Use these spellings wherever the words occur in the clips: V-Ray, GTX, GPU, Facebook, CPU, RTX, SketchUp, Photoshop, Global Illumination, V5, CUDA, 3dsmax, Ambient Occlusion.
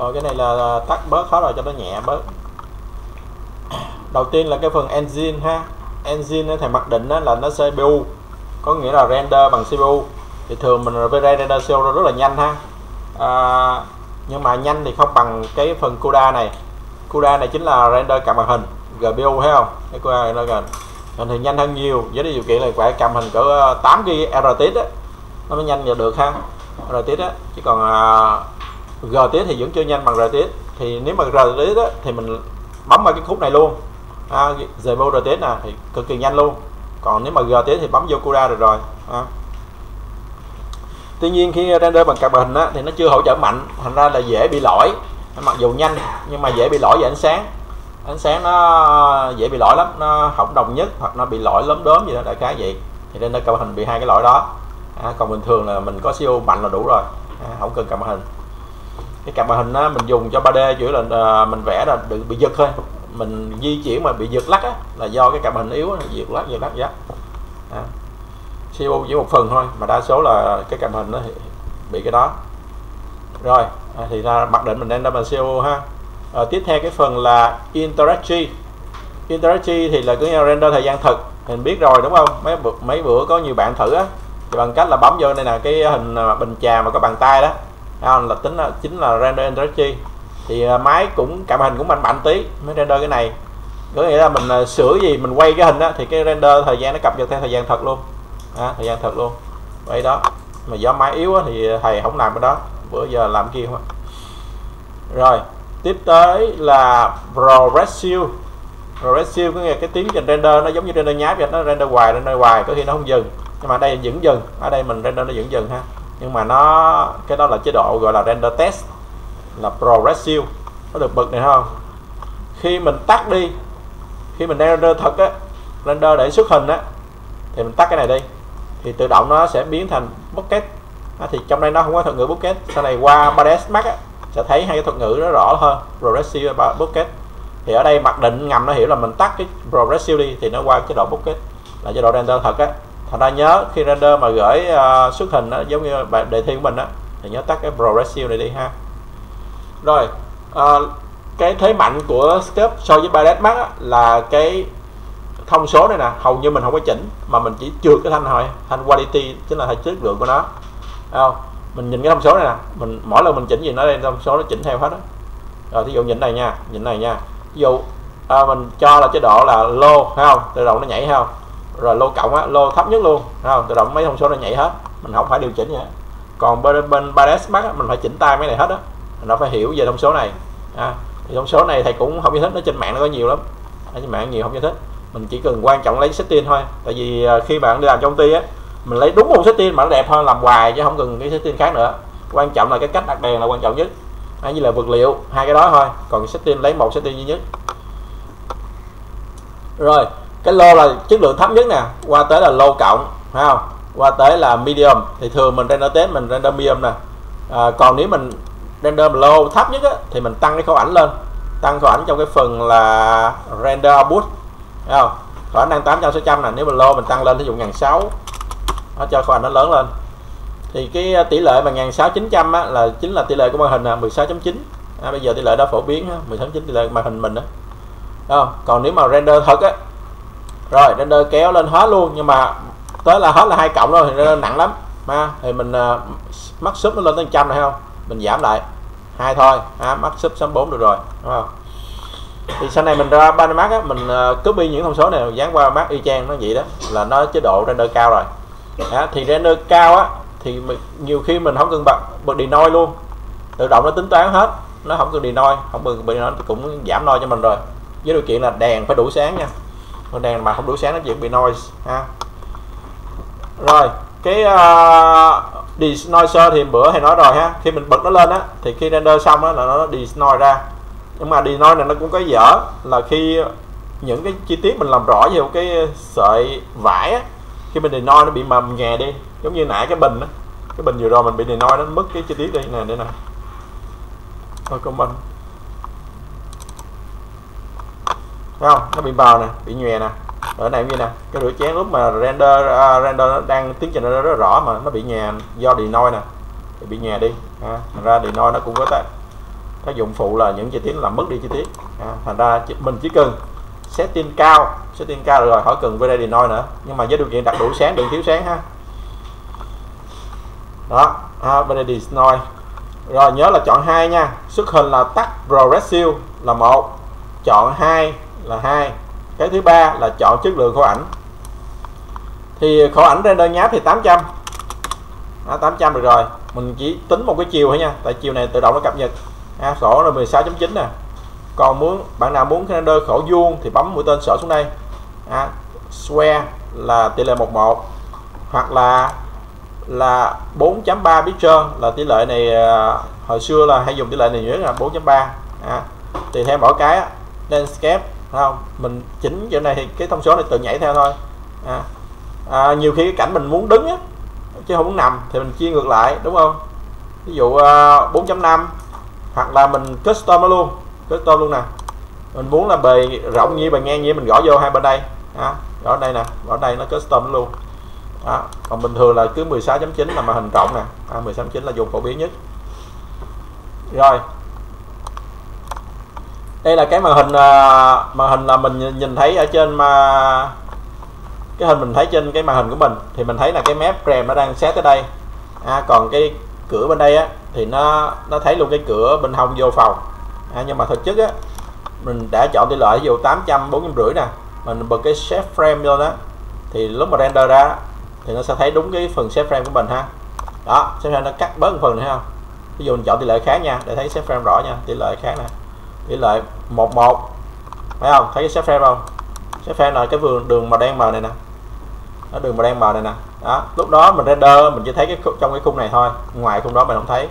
Rồi cái này là tắt bớt hết rồi cho nó nhẹ bớt. Đầu tiên là cái phần engine ha. Engine thì mặc định là nó CPU, có nghĩa là render bằng CPU. Thì thường mình V-Ray render CPU rất là nhanh ha. Nhưng mà nhanh thì không bằng cái phần CUDA này. CUDA này chính là render cả màn hình, GPU thấy không? Cái CUDA này thì nhanh hơn nhiều, với điều kiện là phải cầm hình cỡ 8GB RTX á, nó mới nhanh được ha. RTX á, chứ còn GTX thì vẫn chưa nhanh bằng RTX. Thì nếu mà RTX á, thì mình bấm vào cái khúc này luôn, GPU RTX nè thì cực kỳ nhanh luôn. Còn nếu mà GTX thì bấm vô CUDA được rồi. Tuy nhiên khi render bằng card hình á, thì nó chưa hỗ trợ mạnh, thành ra là dễ bị lỗi. Mặc dù nhanh nhưng mà dễ bị lỗi về ánh sáng. Ánh sáng nó dễ bị lỗi lắm, nó không đồng nhất hoặc nó bị lỗi lốm đốm gì đó, đại khái vậy. Thì nên nó cầm hình bị hai cái lỗi đó. Còn bình thường là mình có CPU mạnh là đủ rồi, không cần cầm hình. Cái cầm hình á, mình dùng cho 3D chỉ là mình vẽ là bị giật thôi. Mình di chuyển mà bị giật lắc á, là do cái cầm hình yếu, giật lắc. CPU chỉ một phần thôi mà đa số là cái cầm hình nó bị cái đó. Rồi thì ra mặc định mình đang đăng bằng CPU ha. Tiếp theo cái phần là interactive. Interactive thì là cứ render thời gian thực, mình biết rồi đúng không? Mấy bữa có nhiều bạn thử á, thì bằng cách là bấm vô đây là cái hình bình trà mà có bàn tay đó, là chính là render interactive. Thì máy cũng cảm hình cũng mạnh tí mới render cái này. Có nghĩa là mình sửa gì mình quay cái hình á, thì cái render thời gian nó cập nhật theo thời gian thật luôn. Thời gian thật luôn vậy đó, mà do máy yếu á, thì thầy không làm cái đó, bữa giờ làm kia không. Rồi tiếp tới là progressive. Progressive có nghĩa cái tiến trình render nó giống như render nháp vậy, nó render hoài, có khi nó không dừng, nhưng mà đây vẫn dừng. Ở đây mình render nó vẫn dừng ha, nhưng mà nó cái đó là chế độ gọi là render test, là progressive. Nó được bật này không, khi mình tắt đi, khi mình render thật á, render để xuất hình á, thì mình tắt cái này đi thì tự động nó sẽ biến thành bucket. Thì trong đây nó không có thuật ngữ bucket, sau này qua 3dsmax sẽ thấy hai cái thuật ngữ nó rõ hơn, progressive và bucket. Thì ở đây mặc định ngầm nó hiểu là mình tắt cái progressive đi thì nó qua chế độ bucket, là chế độ render thật á. Thành ra nhớ khi render mà gửi xuất hình đó, giống như bài đề thi của mình á, thì nhớ tắt cái progressive này đi ha. Rồi cái thế mạnh của SketchUp so với 3dsmax là cái thông số này nè, hầu như mình không có chỉnh mà mình chỉ trượt cái thanh thôi, thanh quality chính là chất lượng của nó. Mình nhìn cái thông số này nè, mình mỗi lần mình chỉnh gì nó lên thông số nó chỉnh theo hết đó. Rồi thí dụ nhìn này nha, ví dụ mình cho là chế độ là low hay không, tự động nó nhảy hay không, rồi low cộng á, low thấp nhất luôn hay không, tự động mấy thông số nó nhảy hết, mình không phải điều chỉnh nữa. Còn bên 3dsmax mình phải chỉnh tay mấy này hết đó, nó phải hiểu về thông số này. Thì thông số này thầy cũng không giải thích, nó trên mạng nó có nhiều lắm, ở trên mạng nhiều không giải thích. Mình chỉ cần quan trọng lấy setting thôi, tại vì khi bạn đi làm trong ty á, mình lấy đúng một setting mà nó đẹp hơn làm hoài, chứ không cần cái setting khác nữa. Quan trọng là cái cách đặt đèn là quan trọng nhất, hay như là vật liệu, hai cái đó thôi, còn setting lấy một setting duy nhất. Rồi cái low là chất lượng thấp nhất nè, qua tới là low cộng phải không, qua tới là medium. Thì thường mình render test mình render medium nè. Còn nếu mình render low thấp nhất á, thì mình tăng cái khẩu ảnh lên, tăng khẩu ảnh trong cái phần là render output. Khả năng 800-600 nè, nếu mà lô mình tăng lên ví dụ 1600, nó cho khoản nó lớn lên. Thì cái tỷ lệ mà 1600-900 á, là chính là tỷ lệ của màn hình là 16.9. Bây giờ tỷ lệ đó phổ biến 16.9 tỷ lệ màn hình mình đó. Còn nếu mà render thật á, rồi render kéo lên hết luôn, nhưng mà tới là hết là 2+ thôi thì nó nặng lắm. Thì mình mắc sub nó lên tới 100 này không, mình giảm lại 2 thôi, mắc sub 64 được rồi, đúng không? Thì sau này mình ra 3dsmax á, mình copy những thông số này dán qua mát y chang nó vậy đó, là nó chế độ render cao rồi. Thì render cao á thì nhiều khi mình không cần bật denoise luôn, tự động nó tính toán hết, nó không cần denoise, không cần bị nó cũng giảm noise cho mình rồi, với điều kiện là đèn phải đủ sáng nha. Còn đèn mà không đủ sáng nó vẫn bị noise ha. Rồi cái denoiser thì bữa thầy nói rồi ha, khi mình bật nó lên á thì khi render xong á là nó denoise ra. Nhưng mà denoise này nó cũng có dở là khi những cái chi tiết mình làm rõ về một cái sợi vải á, khi mình denoise nó bị mầm nhè đi, giống như nãy cái bình á, cái bình vừa rồi mình bị denoise nó mất cái chi tiết đây nè, đây nè, thôi con bình không, nó bị bào nè, bị nhòe nè. Ở này như nè, cái rửa chén lúc mà render nó đang tiến trình nó rất rõ mà nó bị nhè do denoise nè, bị nhè đi. Thành ra denoise nó cũng có tác Các dụng phụ là những chi tiết làm mất đi chi tiết. Thành ra mình chỉ cần setting cao rồi khỏi cần V-Ray Denoise nữa, nhưng mà với điều kiện đặt đủ sáng, đừng thiếu sáng ha. Đó, V-Ray Denoise. Rồi nhớ là chọn 2 nha. Xuất hình là tắt Pro Ratio là 1, chọn 2 là 2. Cái thứ ba là chọn chất lượng khổ ảnh. Thì khổ ảnh render nháp thì 800. Đó, 800 được rồi. Mình chỉ tính một cái chiều thôi nha, tại chiều này tự động nó cập nhật. Sổ là 16.9 nè. Còn muốn bạn nào muốn render khổ vuông thì bấm mũi tên sổ xuống đây. Square là tỷ lệ 11 hoặc là 4.3 pixel, là tỷ lệ này hồi xưa là hay dùng tỷ lệ này nhớ là 4.3. Tùy theo mỗi cái landscape không, mình chỉnh chỗ này thì cái thông số này tự nhảy theo thôi. Nhiều khi cái cảnh mình muốn đứng chứ không muốn nằm thì mình chia ngược lại, đúng không? Ví dụ 4.5 hoặc là mình custom nó luôn, custom luôn nè. Mình muốn là bề rộng như bề ngang như mình gõ vô hai bên đây, gõ đây nè, gõ đây nó custom luôn. Còn bình thường là cứ 16.9 là màn hình rộng nè, 16.9 là dùng phổ biến nhất. Rồi đây là cái màn hình là mình nhìn thấy ở trên, mà cái hình mình thấy trên cái màn hình của mình thì mình thấy là cái mép rèm nó đang xét tới đây. Còn cái cửa bên đây thì nó thấy luôn cái cửa bên hông vô phòng. Nhưng mà thực chất mình đã chọn tỷ lệ ví dụ 800 450 nè, mình bật cái shape frame vô đó thì lúc mà render ra thì nó sẽ thấy đúng cái phần shape frame của mình ha. Đó, shape frame nó cắt bớt một phần này không. Ví dụ mình chọn tỷ lệ khá nha để thấy shape frame rõ nha, tỷ lệ khá nè, tỷ lệ 11, thấy không, thấy cái shape frame không? Shape frame là cái đường màu đen mờ này nè, nó đường màu đen mờ này nè. Đó, lúc đó mình render mình chỉ thấy cái trong cái khung này thôi, ngoài khung đó mình không thấy.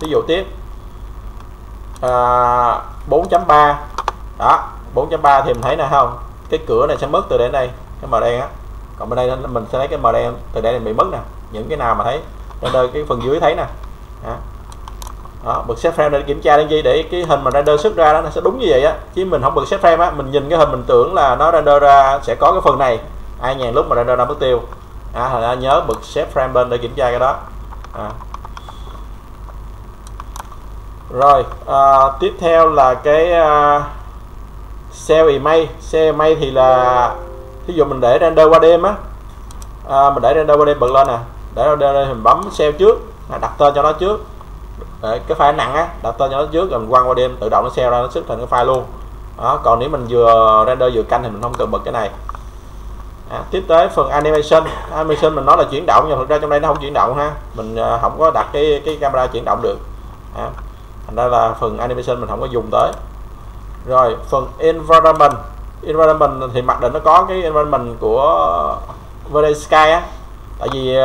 Ví dụ tiếp 4.3 đó, 4.3 thì mình thấy nè không, cái cửa này sẽ mất từ đến đây cái màu đen còn bên đây mình sẽ thấy cái màu đen từ đây này bị mất nè. Những cái nào mà thấy render cái phần dưới thấy nè. Đó, bật shape frame để kiểm tra đến gì để cái hình mà render xuất ra đó nó sẽ đúng như vậy chứ mình không bật shape frame mình nhìn cái hình mình tưởng là nó render ra sẽ có cái phần này, ai nhàn lúc mà render ra mất tiêu. Nhớ bật shape frame bên để kiểm tra cái đó. Rồi tiếp theo là cái cell image. Cell image thì là ví dụ mình để render qua đêm mình để render qua đêm bật lên nè, để render lên mình bấm cell trước, đặt tên cho nó trước, để cái file nặng đặt tên cho nó trước rồi mình quăng qua đêm tự động nó cell ra, nó xuất thành cái file luôn. Đó, còn nếu mình vừa render vừa canh thì mình không cần bật cái này. Tiếp tới phần animation. Animation mình nói là chuyển động nhưng thực ra trong đây nó không chuyển động ha, mình không có đặt cái camera chuyển động được. Thành ra là phần animation mình không có dùng tới. Rồi phần environment. Environment thì mặc định nó có cái environment của V-Ray Sky tại vì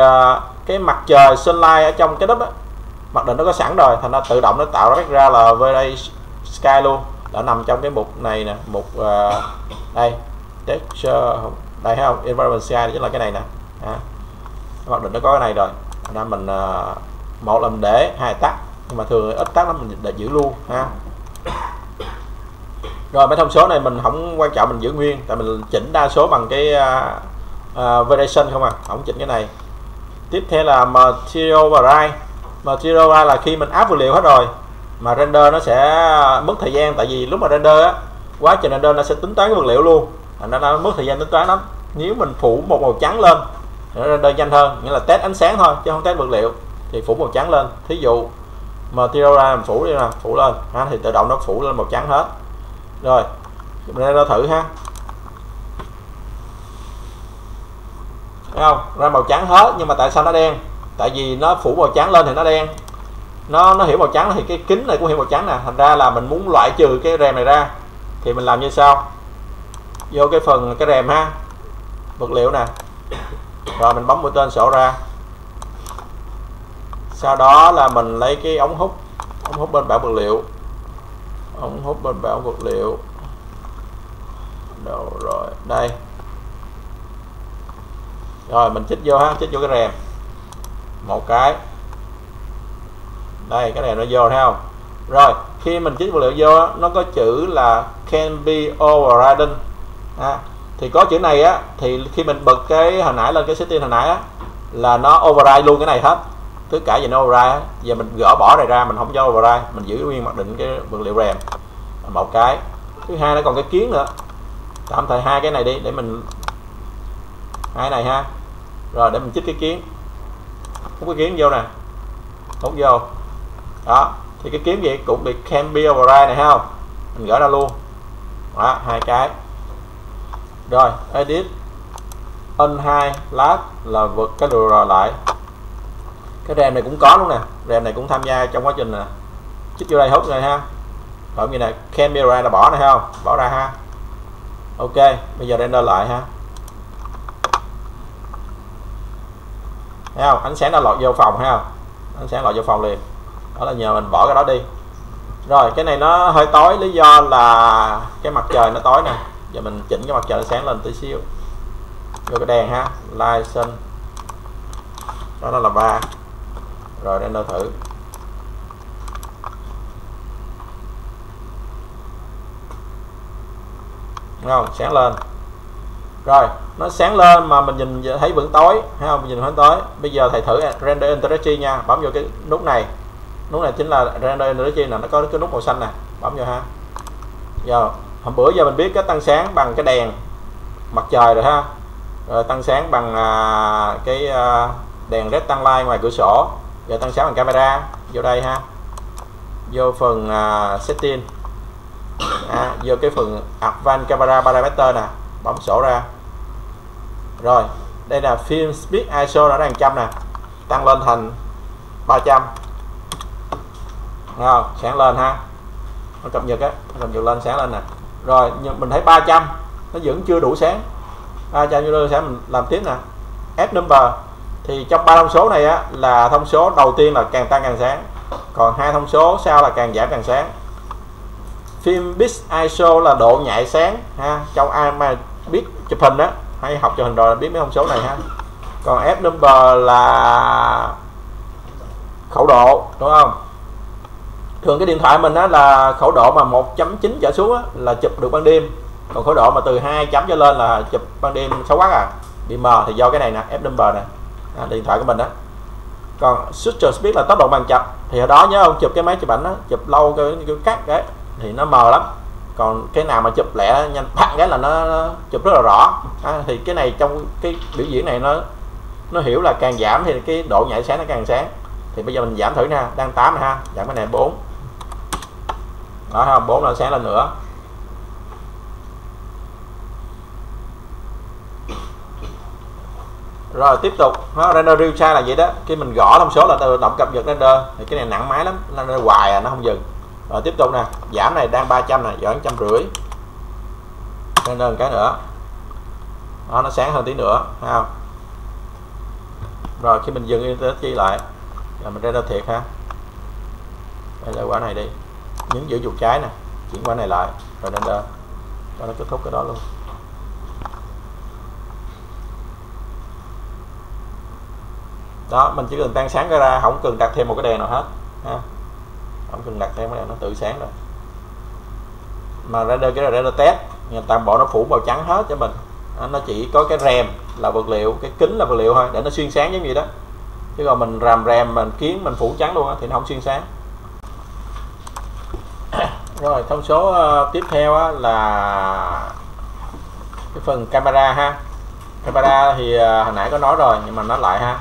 cái mặt trời sunlight ở trong cái đất mặc định nó có sẵn rồi, thành ra tự động nó tạo ra là V-Ray Sky luôn, đã nằm trong cái mục này nè, mục đây texture đây thấy không, environment Sky chính là cái này nè. Mặc định nó có cái này rồi, thành ra mình một là mình để, hai tắt, nhưng mà thường ít tắt lắm mình để giữ luôn ha. Rồi mấy thông số này mình không quan trọng, mình giữ nguyên tại mình chỉnh đa số bằng cái variation không không chỉnh cái này. Tiếp theo là material variety. Material variety là khi mình áp vật liệu hết rồi mà render nó sẽ mất thời gian, tại vì lúc mà render quá trình render nó sẽ tính toán cái vật liệu luôn, thành ra nó mất thời gian tính toán lắm. Nếu mình phủ một màu trắng lên nó render nhanh hơn, nghĩa là test ánh sáng thôi chứ không test vật liệu, thì phủ màu trắng lên, thí dụ material ra mình phủ đi nè, phủ lên thì tự động nó phủ lên màu trắng hết. Rồi mình ra thử ha, thấy không, ra màu trắng hết, nhưng mà tại sao nó đen? Tại vì nó phủ màu trắng lên thì nó đen, nó hiểu màu trắng thì cái kính này cũng hiểu màu trắng nè, thành ra là mình muốn loại trừ cái rèm này ra thì mình làm như sau. Vô cái phần cái rèm ha, vật liệu nè, rồi mình bấm mũi tên sổ ra, sau đó là mình lấy cái ống hút bên bảng vật liệu, đâu rồi, đây rồi mình chích vô ha, chích vô cái rèm một cái, đây cái rèm nó vô, thấy không? Rồi khi mình chích vật liệu vô nó có chữ là can be overridden. Thì có chữ này thì khi mình bật cái hồi nãy lên cái setting hồi nãy là nó override luôn cái này hết. cứ cả dành override, giờ mình gỡ bỏ này ra, mình không cho override, mình giữ nguyên mặc định cái vật liệu rèm. Một cái thứ hai nó còn cái kiến nữa, tạm thời hai cái này đi để mình hai này ha, rồi để mình chích cái kiến, hút cái kiến vô nè, hút vô đó, thì cái kiến gì cũng bị can be override này ha, mình gỡ ra luôn đó, hai cái. Rồi edit un2 lab là vượt cái đồ rồi lại cái rèm này cũng có luôn nè, rèm này cũng tham gia trong quá trình nè, chích vô đây hút này ha, rồi như này can be override là bỏ này không, bỏ ra ha. Ok, bây giờ render lại ha. Thấy không? Ánh sáng đã lọt vô phòng ha. Ánh sáng lọt vô phòng liền. Đó là nhờ mình bỏ cái đó đi. Rồi, cái này nó hơi tối, lý do là cái mặt trời nó tối nè. Giờ mình chỉnh cái mặt trời nó sáng lên tí xíu. Vô cái đèn ha, light sun. Đó là 3. Rồi render thử. Đúng không? Sáng lên. Rồi nó sáng lên mà mình nhìn thấy vẫn tối hay không, mình nhìn thấy tối. Bây giờ thầy thử render interaction nha, bấm vô cái nút này, nút này chính là render interaction, là nó có cái nút màu xanh nè, bấm vô ha. Giờ hôm bữa giờ mình biết cái tăng sáng bằng cái đèn mặt trời rồi ha, rồi tăng sáng bằng cái đèn red tăng light ngoài cửa sổ, giờ tăng sáng bằng camera, vô đây ha, vô phần setting, vô cái phần advanced camera parameter nè, bấm sổ ra. Rồi đây là film speed ISO đã đang 100 nè, tăng lên thành 300. Rồi, sáng lên ha, nó cập nhật á, cập nhật lên sáng lên nè. Rồi nhưng mình thấy 300 nó vẫn chưa đủ sáng, 300 chưa đủ sáng, mình làm tiếp nè, add number. Thì trong 3 thông số này á là thông số đầu tiên là càng tăng càng sáng, còn 2 thông số sau là càng giảm càng sáng. Phim bit ISO là độ nhạy sáng ha, trong ai mà biết chụp hình á hay học chụp hình rồi là biết mấy thông số này ha. Còn F number là khẩu độ, đúng không? Thường cái điện thoại mình á là khẩu độ mà 1.9 trở xuống á là chụp được ban đêm, còn khẩu độ mà từ 2 trở lên là chụp ban đêm xấu quá à, bị mờ, thì do cái này nè, F number nè, điện thoại của mình á. Còn shutter speed là tốc độ màn chập, thì ở đó nhớ không, chụp cái máy chụp ảnh á, chụp lâu cái cắt đấy thì nó mờ lắm, còn cái nào mà chụp lẹ nhanh phát cái là nó chụp rất là rõ à, thì cái này trong cái biểu diễn này nó hiểu là càng giảm thì cái độ nhạy sáng nó càng sáng. Thì bây giờ mình giảm thử nè, đang 8 ha, giảm cái này 4 đó ha, 4 là sáng lên nữa. Rồi tiếp tục nó render real time là vậy đó, khi mình gõ thông số là tự động cập nhật render, thì cái này nặng máy lắm, nó render hoài à, nó không dừng. Rồi tiếp tục nè, giảm này đang 300 nè, giảm 150, render cái nữa đó, nó sáng hơn tí nữa ha. Rồi khi mình dừng internet chi lại là mình render thiệt ha, đây là quả này đi, nhấn giữ chuột trái nè, chuyển quả này lại rồi render cho nó kết thúc cái đó luôn. Đó, mình chỉ cần tăng sáng ra, không cần đặt thêm một cái đèn nào hết ha, không cần đặt thêm cái này, nó tự sáng rồi. Mà render cái render test nhà toàn bộ nó phủ màu trắng hết cho mình, nó chỉ có cái rèm là vật liệu, cái kính là vật liệu thôi, để nó xuyên sáng giống vậy đó, chứ còn mình ràm rèm mình kiến mình phủ trắng luôn đó, thì nó không xuyên sáng. Rồi thông số tiếp theo là cái phần camera ha, camera thì hồi nãy có nói rồi nhưng mà nói lại ha,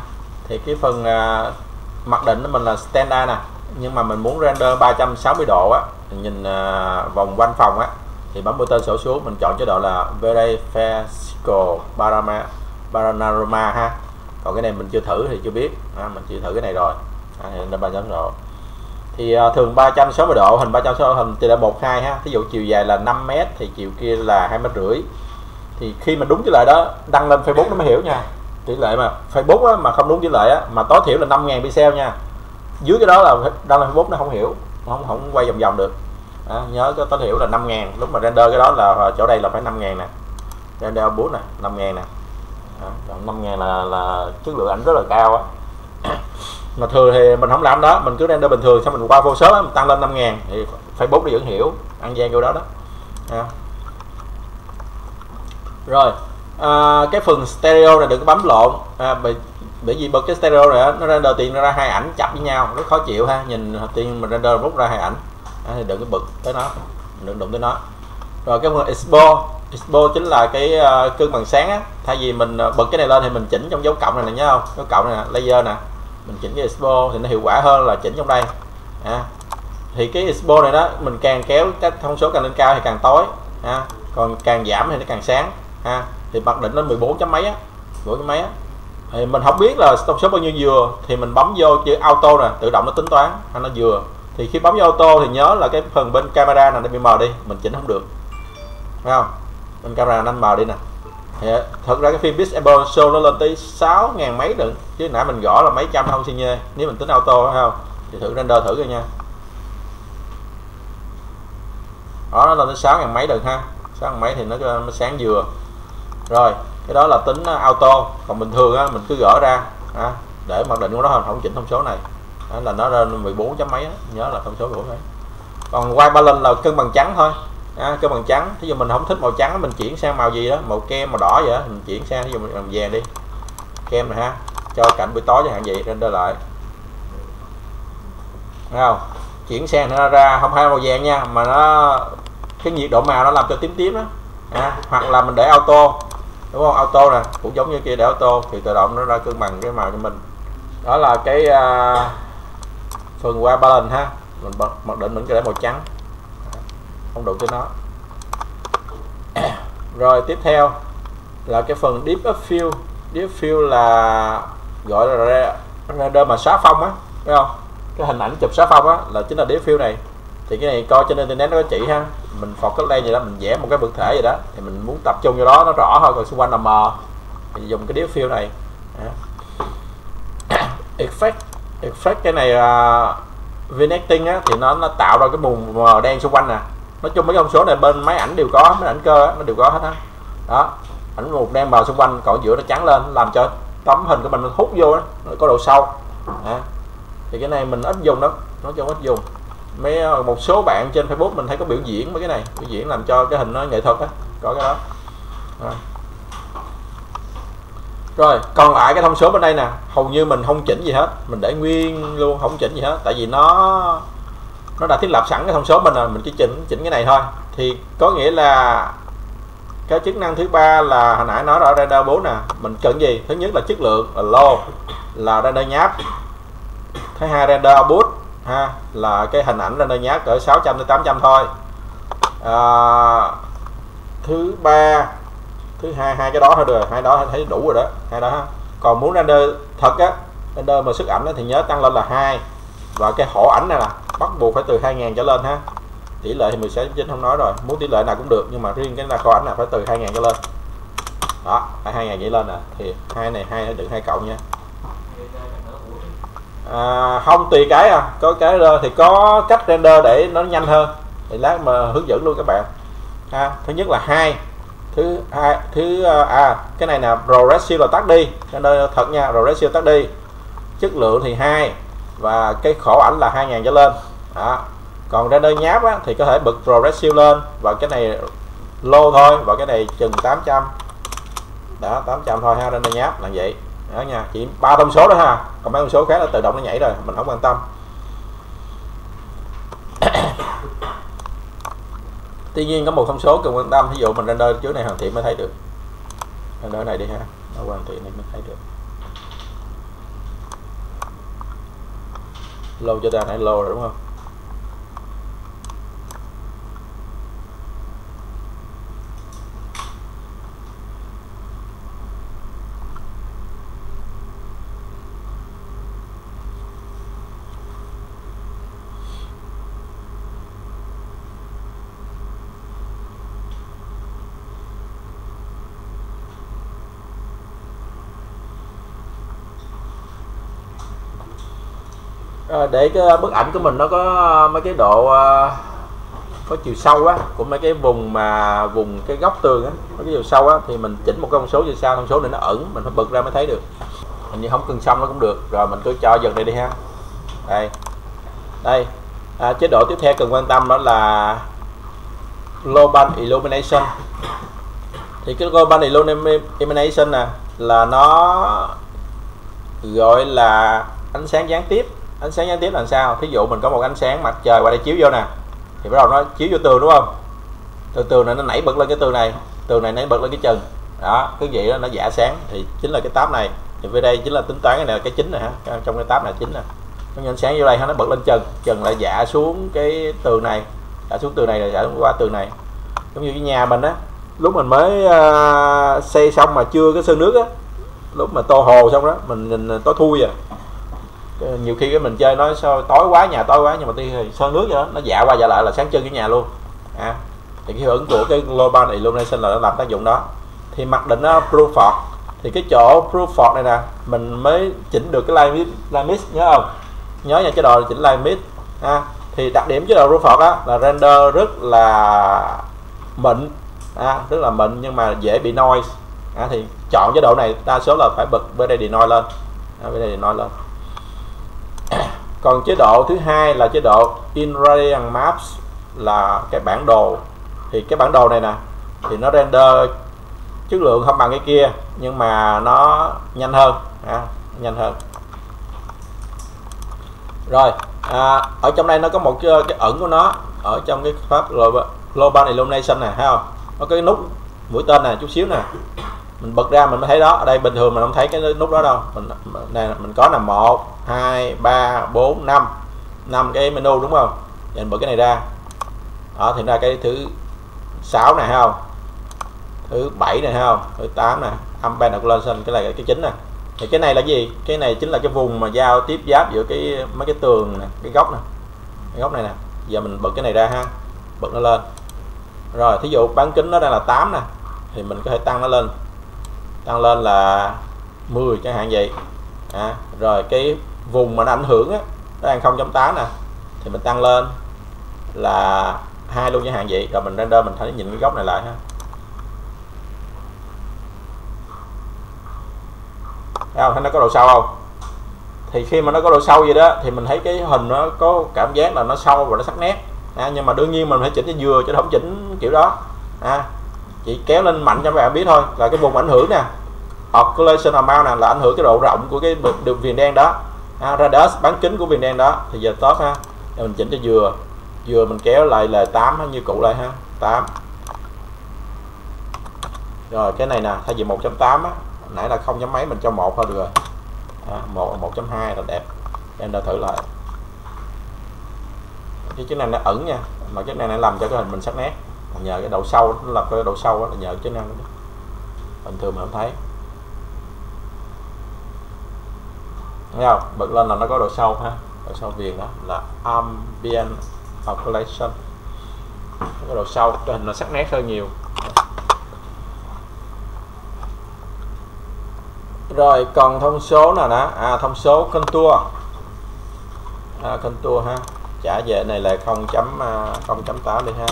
thì cái phần mặc định của mình là standard nè, nhưng mà mình muốn render 360 độ á, nhìn vòng quanh phòng á, thì bấm button sổ xuống, mình chọn chế độ là V-Ray Physical Panorama ha. Còn cái này mình chưa thử thì chưa biết ha, mình chưa thử cái này rồi ha, thì 360 độ thì thường 360 độ hình, 360 độ hình thì là 1,2 ha, ví dụ chiều dài là 5 m thì chiều kia là 2,5 m, thì khi mà đúng tỷ lệ đó đăng lên Facebook nó mới hiểu nha, tỷ lệ mà Facebook á, mà không đúng tỷ lệ á, mà tối thiểu là 5.000 pixel nha, dưới cái đó là đang là Facebook nó không hiểu, không quay vòng vòng được à, nhớ cái tối thiểu là 5.000, lúc mà render cái đó là chỗ đây là phải 5.000 nè, render bút nè 5.000 nè à, 5.000 là chất lượng ảnh rất là cao á. Mà thường thì mình không làm đó, mình cứ render bình thường, xong mình qua Photoshop á, mình tăng lên 5.000 thì Facebook nó vẫn hiểu, ăn gian vô đó đó à. Rồi cái phần stereo này đừng có bấm lộn à, bởi vì bật cái stereo rồi đó, nó render tiền nó ra hai ảnh chập với nhau rất khó chịu ha, nhìn tiền mình render rút ra hai ảnh à, thì đừng có bật tới nó, đừng đụng tới nó. Rồi cái phần expo, expo chính là cái cương bằng sáng á, thay vì mình bật cái này lên thì mình chỉnh trong dấu cộng này nè, nhớ không, dấu cộng này nè, layer nè, mình chỉnh cái expo thì nó hiệu quả hơn là chỉnh trong đây à. Thì cái expo này đó, mình càng kéo các thông số càng lên cao thì càng tối à, còn càng giảm thì nó càng sáng à. Thì mặc định lên 14 chấm mấy á, 14 chấm mấy á, thì mình không biết là thông số bao nhiêu vừa thì mình bấm vô chữ auto nè, tự động nó tính toán hay nó vừa. Thì khi bấm vô auto thì nhớ là cái phần bên camera này nó bị mờ đi, mình chỉnh không được, phải không, bên camera nó mờ đi nè. Thì thật ra cái phim Apple show nó lên tới 6.000 mấy đựng, chứ nãy mình gõ là mấy trăm không xin nhê, nếu mình tính auto phải không. Thì thử render thử rồi nha, đó nó lên tới 6.000 mấy đựng ha, 6.000 mấy thì nó sáng vừa. Rồi cái đó là tính auto, còn bình thường á, mình cứ gỡ ra à, để mặc định của nó không chỉnh thông số này à, là nó lên 14 chấm mấy á, nhớ là thông số 14 mấy. Còn white balance là cân bằng trắng thôi à, cân bằng trắng, thí dụ mình không thích màu trắng mình chuyển sang màu gì đó, màu kem, màu đỏ vậy đó, mình chuyển sang thí dụ mình làm vàng đi, kem này ha, cho cảnh buổi tối chẳng hạn vậy, render lại thấy không, chuyển sang nó ra không phải màu vàng nha, mà nó cái nhiệt độ màu nó làm cho tím tím đó à, hoặc là mình để auto, đúng không, auto nè, cũng giống như kia để auto thì tự động nó ra cân bằng cái màu cho mình. Đó là cái phần qua balance ha, mình mặc định mình cứ để màu trắng không đủ cho nó. Rồi tiếp theo là cái phần deep up fill, deep fill là gọi là render mà xóa phông á, thấy không, cái hình ảnh chụp xóa phông á là chính là deep fill này. Thì cái này coi trên internet nó có chỉ ha, mình focus lên gì đó, mình vẽ một cái vật thể gì đó thì mình muốn tập trung vô đó nó rõ thôi, còn xung quanh là mờ thì dùng cái deep fill này à. Effect, effect cái này là vignetting á, thì nó tạo ra cái mùng mờ đen xung quanh nè. Nói chung mấy thông số này bên máy ảnh đều có, mấy ảnh cơ á, nó đều có hết á. Đó, ảnh mùng đen mờ xung quanh, còn giữa nó trắng lên làm cho tấm hình của mình nó hút vô đó, nó có độ sâu à. Thì cái này mình ít dùng đó, nó cho ít dùng. Mấy một số bạn trên Facebook mình thấy có biểu diễn mấy cái này, biểu diễn làm cho cái hình nó nghệ thuật á, có cái đó à. Rồi còn lại cái thông số bên đây nè, hầu như mình không chỉnh gì hết, mình để nguyên luôn, không chỉnh gì hết, tại vì nó đã thiết lập sẵn cái thông số bên rồi, mình chỉ chỉnh cái này thôi. Thì có nghĩa là cái chức năng thứ ba là hồi nãy nói ở render 4 nè, mình cần gì, thứ nhất là chất lượng là low, là render nháp, thứ hai render output ha, là cái hình ảnh render nháp cỡ 600 tới 800 thôi à, thứ ba thứ hai hai cái đó thôi được, hai đó thấy đủ rồi đó, hai đó ha. Còn muốn render thật á, render mà sức ảnh thì nhớ tăng lên là 2, và cái hộ ảnh này là bắt buộc phải từ 2000 trở lên ha. Tỷ lệ thì 16.9 không nói rồi, muốn tỷ lệ nào cũng được, nhưng mà riêng cái là kho ảnh là phải từ 2000 trở lên đó, phải 2000 trở lên nè. Thì hai này hai được 2 cộng nha à, không tùy cái à, có cái render thì có cách render để nó nhanh hơn, thì lát mà hướng dẫn luôn các bạn ha. Thứ nhất là 2, cái này là progressive là tắt đi, render thật nha, progressive tắt đi, chất lượng thì 2 và cái khổ ảnh là 2000 trở lên đó. Còn render nháp á, thì có thể bật progressive lên, và cái này low thôi, và cái này chừng 800 đó, 800 thôi ha, render nháp là vậy đó nha, chỉ 3 thông số đó ha, còn mấy thông số khác là tự động nó nhảy rồi, mình không quan tâm. Tuy nhiên có một thông số cần quan tâm, ví dụ mình render trước này hoàn thiện mới thấy được, render này đi ha, nó hoàn thiện này mới thấy được. Lô cho ta nãy lô rồi đúng không? Để cái bức ảnh của mình nó có mấy cái độ có chiều sâu á, của mấy cái vùng mà vùng cái góc tường á, mấy cái chiều sâu á, thì mình chỉnh một cái thông số chiều sâu, thông số này nó ẩn, mình phải bật ra mới thấy được. Hình như không cần xong nó cũng được, rồi mình cứ cho dần đây đi ha. Đây, đây à, chế độ tiếp theo cần quan tâm đó là Global Illumination. Thì cái Global Illumination nè, là nó gọi là ánh sáng gián tiếp. Ánh sáng gián tiếp là sao? Thí dụ mình có một ánh sáng mặt trời qua đây chiếu vô nè, thì bắt đầu nó chiếu vô tường đúng không? Từ tường này nó nảy bật lên cái tường này nảy bật lên cái chừng đó, cứ vậy đó, nó giả sáng thì chính là cái tab này. Thì về đây chính là tính toán cái này là cái chính này ha, trong cái tab này chính nè, nó nhìn sáng vô đây ha, nó bật lên chừng, chừng lại giả xuống cái tường này, giả xuống tường này rồi giả qua tường này. Giống như cái nhà mình á, lúc mình mới xây xong mà chưa có sơn nước á, lúc mà tô hồ xong đó mình nhìn tối thui rồi, nhiều khi cái mình chơi nói sao tối quá, nhà tối quá, nhưng mà tuy sơn nước vậy đó, nó dạ qua dạ lại là sáng trưng cái nhà luôn à. Thì cái hiệu ứng của cái global illumination là nó làm tác dụng đó. Thì mặc định nó proof of, thì cái chỗ proof of này nè mình mới chỉnh được cái line mix, nhớ không? Nhớ nha, chế độ chỉnh line mix ha. Thì đặc điểm chế độ proof of đó là render rất là mịn, rất là mịn nhưng mà dễ bị noise. Thì chọn chế độ này đa số là phải bật bên đây denoise lên, bên đây denoise lên. Còn chế độ thứ hai là chế độ in radian maps, là cái bản đồ. Thì cái bản đồ này nè thì nó render chất lượng không bằng cái kia nhưng mà nó nhanh hơn, nhanh hơn. Rồi ở trong đây nó có một cái ẩn của nó ở trong cái pháp global illumination này, thấy không? Nó có cái nút mũi tên này chút xíu nè, mình bật ra mình mới thấy đó. Ở đây bình thường mình không thấy cái nút đó đâu. Mình này mình có là 1, 2, 3, 4, 5 cái menu đúng không? Để mình bật cái này ra đó, thì ra cái thứ 6 này không, thứ 7 này không, thứ 8 này, âm ban lên xanh, cái này cái chính nè. Thì cái này là gì? Cái này chính là cái vùng mà giao tiếp giáp giữa cái mấy cái tường này, cái góc này, cái góc này nè. Giờ mình bật cái này ra ha, bật nó lên. Rồi thí dụ bán kính nó đang là 8 nè, thì mình có thể tăng nó lên, tăng lên là 10 chẳng hạn vậy. Rồi cái vùng mà nó ảnh hưởng á, nó đang 0.8 nè, thì mình tăng lên là 2 luôn chẳng hạn vậy. Rồi mình render mình thấy, nhìn cái góc này lại ha. Thấy không? Thấy nó có độ sâu không? Thì khi mà nó có độ sâu vậy đó thì mình thấy cái hình nó có cảm giác là nó sâu và nó sắc nét. Nhưng mà đương nhiên mình phải chỉnh cho vừa chứ không chỉnh kiểu đó. Chỉ kéo lên mạnh cho các bạn biết thôi, là cái vùng ảnh hưởng nè. Occlusion amount nè, là ảnh hưởng cái độ rộng của cái đường viền đen đó. Radius, bán kính của viền đen đó. Thì giờ top ha. Để mình chỉnh cho vừa. Vừa mình kéo lại là 8 như cũ lại ha, 8. Rồi cái này nè, thay vì 1.8 á, nãy là 0 chấm mấy mình cho 1 thôi được rồi. 1.2 là đẹp. Em đã thử lại. Cái này nó ẩn nha, mà cái này nó làm cho cái hình mình sắc nét. Nhờ cái độ sâu, nó làm cái độ sâu là nhờ chức năng đó. Bình thường mình không thấy. Thấy không? Bật lên là nó có độ sâu ha. Độ sâu viền đó là ambient occlusion. Cái độ sâu cho hình nó sắc nét hơn nhiều. Rồi còn thông số nào đó, thông số contour, contour ha, trả về này là 0.8 đi ha.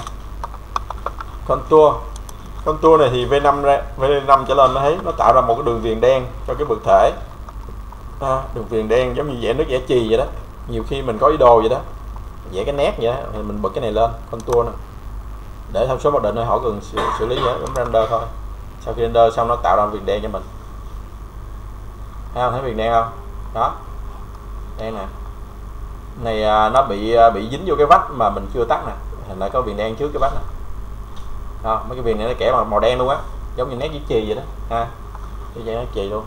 Contour, contour này thì V5 trở lên nó thấy nó tạo ra một cái đường viền đen cho cái vật thể, đường viền đen giống như vẽ nước vẽ chì vậy đó. Nhiều khi mình có ý đồ vậy đó, vẽ cái nét vậy đó, thì mình bật cái này lên contour này. Để thông số mặc định thôi, họ cần xử lý vậy, bấm render thôi. Sau khi render xong nó tạo ra viền đen cho mình. Thấy không? Thấy viền đen không? Đó, đen nè. Này nó bị dính vô cái vách mà mình chưa tắt nè, hình lại có viền đen trước cái vách nè. Đó, mấy cái viền này nó kẻ màu đen luôn á, giống như nét giấy chì vậy đó ha. Cái giấy nó chì luôn.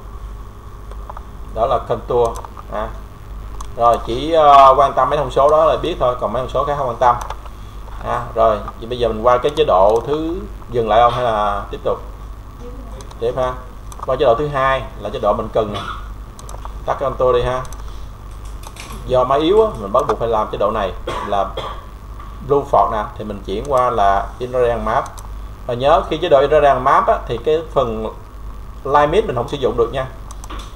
Đó là contour ha. Rồi chỉ quan tâm mấy thông số đó là biết thôi, còn mấy thông số khác không quan tâm. Rồi, vậy bây giờ mình qua cái chế độ thứ, dừng lại không hay là tiếp tục? Tiếp ha. Qua chế độ thứ hai là chế độ mình cần nè. Tắt cái contour đi ha. Do máy yếu á, mình bắt buộc phải làm chế độ này là blue fog nè, thì mình chuyển qua là in radian map. Và nhớ khi chế độ in radian map á, thì cái phần line mid mình không sử dụng được nha.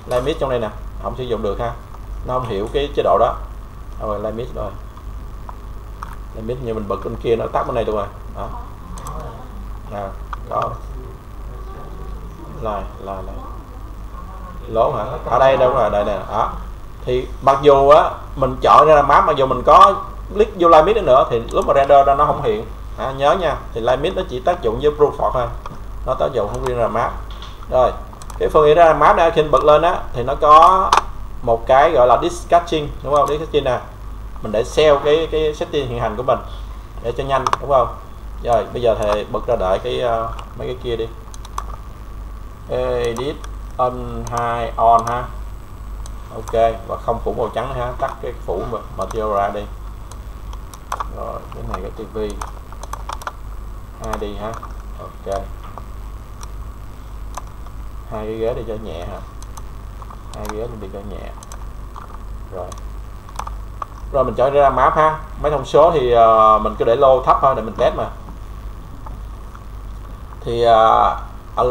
Line mid trong đây nè, không sử dụng được ha. Nó không hiểu cái chế độ đó. Rồi line mid rồi. Line mid như mình bật bên kia nó tắt bên này luôn rồi. Đó. Đó. Lại. Lỗ hả? Ở đây đâu rồi, đây nè. Đó. Thì mặc dù á mình chọn ra là map, mặc dù mình có click vô limit nữa thì lúc mà render ra nó không hiện. Nhớ nha, thì limit nó chỉ tác dụng với proof of thôi. Nó tác dụng không riêng là map. Rồi, cái phần ra map này khi mình bật lên á thì nó có một cái gọi là disk caching, đúng không? Disk caching nè, mình để sell cái setting hiện hành của mình để cho nhanh, đúng không? Rồi bây giờ thì bật ra đợi cái mấy cái kia đi. Edit on 2 on ha. Ok, và không phủ màu trắng ha, tắt cái phủ material ra đi. Rồi cái này cái tivi đi ha. Ok, hai cái ghế để cho nhẹ ha, hai ghế để cho nhẹ. Rồi mình trở ra map ha. Mấy thông số thì mình cứ để lô thấp thôi để mình test mà. Thì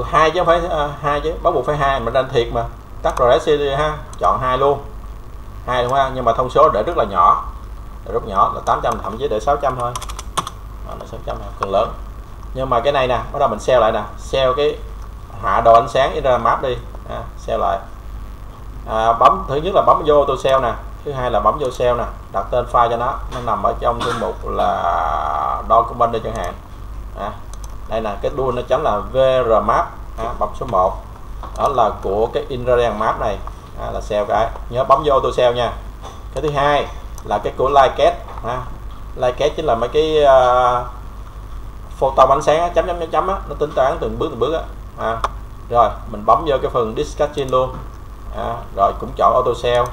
hai chứ không phải hai chứ, bắt buộc phải hai, mình đang thiệt mà. Tắt RSC ha, chọn hai luôn, hai đúng ha. Nhưng mà thông số để rất là nhỏ, để rất nhỏ là 800, thậm chí để 600 thôi. Đó là 600 là phần lớn. Nhưng mà cái này nè, bắt đầu mình sell lại nè, sell cái hạ độ ánh sáng ra map đi, sell lại. Bấm thứ nhất là bấm vô tôi sell nè, thứ hai là bấm vô sell nè, đặt tên file cho nó nằm ở trong thư mục là document đi chẳng hạn. Đây là cái đuôi nó chấm là VR map, bấm số 1. Đó là của cái infrared map này, là sell cái. Nhớ bấm vô tôi sell nha. Cái thứ hai là cái của Lightcast ha. Lightcast chính là mấy cái photon ánh sáng á, chấm chấm chấm chấm á, nó tính toán từng bước á. Rồi mình bấm vô cái phần disk caching luôn. Rồi cũng chọn auto sell,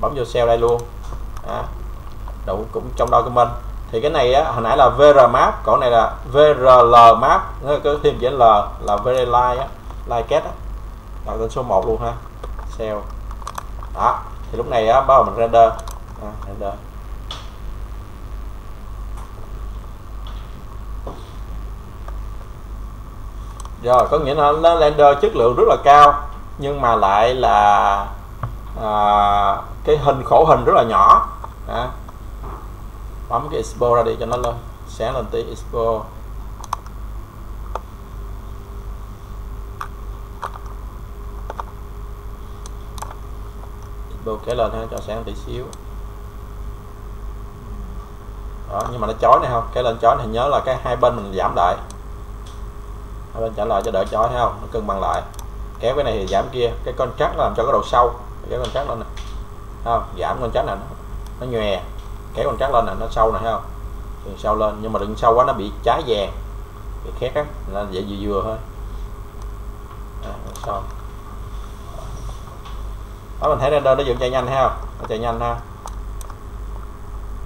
bấm vô sell đây luôn. Đủ cũng trong đó của mình. Thì cái này á, hồi nãy là VR map, còn này là VRL map, nó có thêm chữ L là VRL á, Lightcast á. Đặt tên số 1 luôn ha. Sell. Đó, thì lúc này á bắt đầu mình render. Render. Rồi có nghĩa là nó render chất lượng rất là cao, nhưng mà lại là cái hình khổ hình rất là nhỏ. Bấm cái expo ra đi cho nó lên, sáng lên tí expo. Expo kéo lên ha, cho sáng tí xíu. Đó, nhưng mà nó chói này không, cái lên chói này nhớ là cái hai bên mình giảm lại, hai bên trả lại cho đỡ chói, thấy không, nó cân bằng lại. Kéo cái này thì giảm kia, cái contrast làm cho cái độ sâu, kéo contrast lên nè, không giảm contrast này nó nhòe, kéo contrast lên nè nó sâu này, thấy không, đừng sâu lên, nhưng mà đừng sâu quá nó bị trái vàng, bị khét á, là dễ vừa thôi. Xong. Đó mình thấy render nó dựng chạy nhanh, thấy không, nó chạy nhanh ha,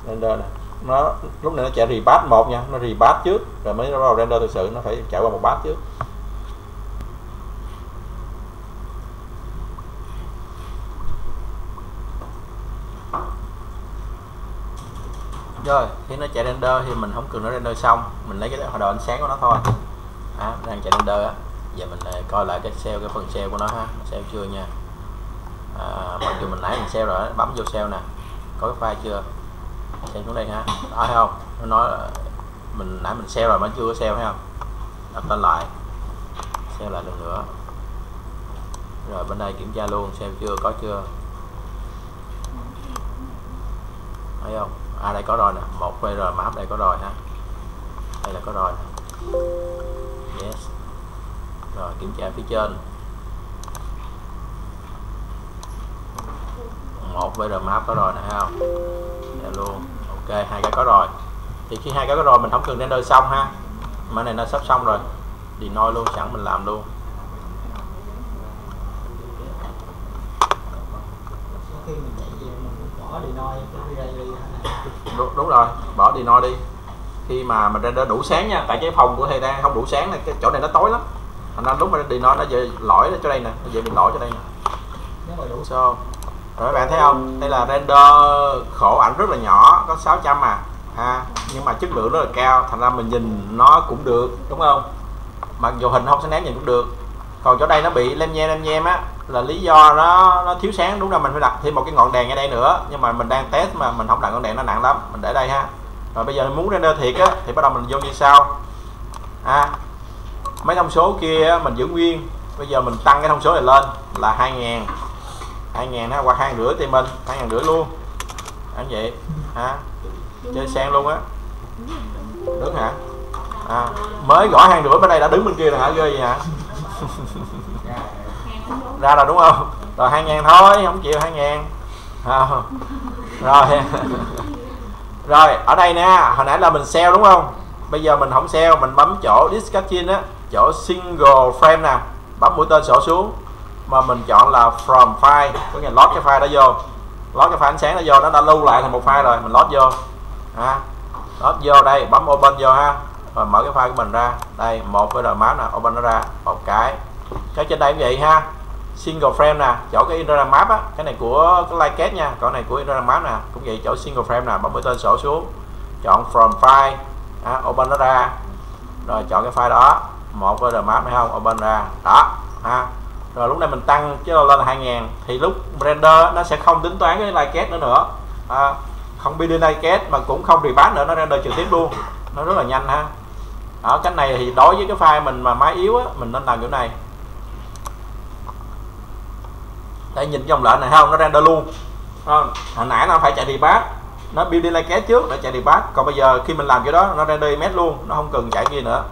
render nè. Nó lúc này nó chạy rebatch một nha, nó rebatch trước rồi mới vào render thực sự, nó phải chạy qua một batch trước. Rồi khi nó chạy render thì mình không cần nó render xong, mình lấy cái hoạt độ ánh sáng của nó thôi. Đang chạy render á, giờ mình coi lại cái phần sell của nó ha, sell chưa nha. Mặc dù mình nãy mình sell rồi, bấm vô sell nè, có cái file chưa, xem xuống đây ha, đó thấy không, nó nói là mình nãy mình sell rồi mà chưa có sell, thấy không, đặt tên lại, sell lại lần nữa, rồi bên đây kiểm tra luôn sell chưa, có chưa, thấy không, đây có rồi nè, 1VR map đây có rồi ha, đây là có rồi nè. Yes, rồi kiểm tra phía trên 1VR map có rồi nè, thấy không luôn. Ok, hai cái có rồi. Thì khi hai cái có rồi mình không cần render xong ha, mà này nó sắp xong rồi, deny luôn, sẵn mình làm luôn. Đúng rồi, bỏ deny đi. Khi mà mình render đủ sáng nha, tại cái phòng của thầy đang không đủ sáng này, cái chỗ này nó tối lắm. Thành ra lúc mà deny nó về lỗi ở chỗ đây nè, nó về mình lỗi chỗ đây nè. Nếu mà đủ sao? Rồi các bạn thấy không, đây là render khổ ảnh rất là nhỏ, có 600 mà nhưng mà chất lượng rất là cao, thành ra mình nhìn nó cũng được, đúng không, mặc dù hình không sáng nét nhìn cũng được. Còn chỗ đây nó bị lem nhem á, là lý do nó thiếu sáng, đúng là mình phải đặt thêm một cái ngọn đèn ở đây nữa, nhưng mà mình đang test mà mình không đặt ngọn đèn nó nặng lắm, mình để đây ha. Rồi bây giờ mình muốn render thiệt á thì bắt đầu mình vô như sau. Mấy thông số kia mình giữ nguyên, bây giờ mình tăng cái thông số này lên là 2000 ha, qua 2,5 thì mình 2,5 luôn, anh vậy ha, chơi sang luôn á, đứng hả, mới gõ 2,5 bên đây đã đứng bên kia là hả, ghê vậy hả, ra rồi đúng không. Rồi 2000 thôi, không chịu 2000. Rồi rồi ở đây nè, hồi nãy là mình sell đúng không? Bây giờ mình không sell, mình bấm chỗ Discussion á, chỗ single frame nè, bấm mũi tên sổ xuống mà mình chọn là from file, có nghĩa load cái file đó vô, load cái file ánh sáng đó vô, nó đã lưu lại thành một file rồi, mình load vô, load vô đây, bấm open vô ha, rồi mở cái file của mình ra, đây một cái rồi máu nè, open nó ra một cái trên đây cũng vậy ha, single frame nè, chỗ cái inner map á, cái này của cái like kết nha, còn này của inner map nè, cũng vậy chỗ single frame nè, bấm mũi tên sổ xuống, chọn from file, open nó ra, rồi chọn cái file đó, một cái rồi map hay không, open ra, đó, ha. Rồi lúc này mình tăng chứ lên là 2000 thì lúc render nó sẽ không tính toán cái like nữa không build like mà cũng không rebate nữa, nó render trực tiếp luôn, nó rất là nhanh ha. Ở cái này thì đối với cái file mình mà máy yếu á, mình nên làm kiểu này để nhìn dòng lệnh này không, nó render luôn không? Hồi nãy nó phải chạy rebate, nó build like trước để chạy rebate, còn bây giờ khi mình làm cái đó nó render image luôn, nó không cần chạy kia nữa